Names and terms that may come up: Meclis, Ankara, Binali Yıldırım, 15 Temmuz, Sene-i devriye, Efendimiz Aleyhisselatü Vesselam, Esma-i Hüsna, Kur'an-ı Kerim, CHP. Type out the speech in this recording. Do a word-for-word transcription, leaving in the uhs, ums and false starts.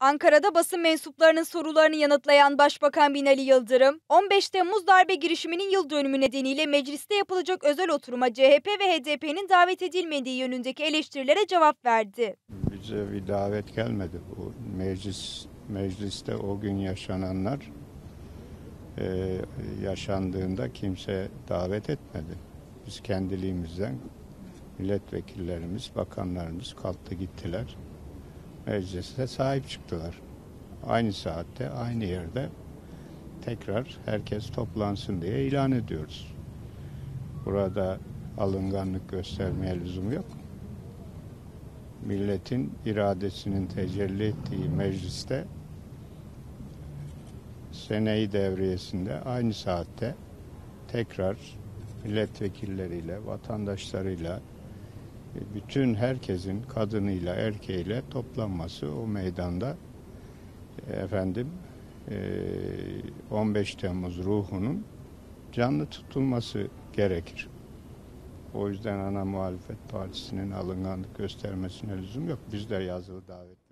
Ankara'da basın mensuplarının sorularını yanıtlayan Başbakan Binali Yıldırım, on beş Temmuz darbe girişiminin yıl dönümü nedeniyle mecliste yapılacak özel oturuma C H P ve H D P'nin davet edilmediği yönündeki eleştirilere cevap verdi. Bize bir davet gelmedi. Bu meclis mecliste o gün yaşananlar e, yaşandığında kimse davet etmedi. Biz kendiliğimizden milletvekillerimiz, bakanlarımız kalktı gittiler. Meclise sahip çıktılar. Aynı saatte, aynı yerde tekrar herkes toplansın diye ilan ediyoruz. Burada alınganlık göstermeye lüzum yok. Milletin iradesinin tecelli ettiği mecliste seneyi devriyesinde aynı saatte tekrar milletvekilleriyle, vatandaşlarıyla, bütün herkesin kadınıyla erkeğiyle toplanması o meydanda efendim on beş Temmuz ruhunun canlı tutulması gerekir. O yüzden ana muhalefet partisinin alınganlık göstermesine lüzum yok. Biz de yazılı davet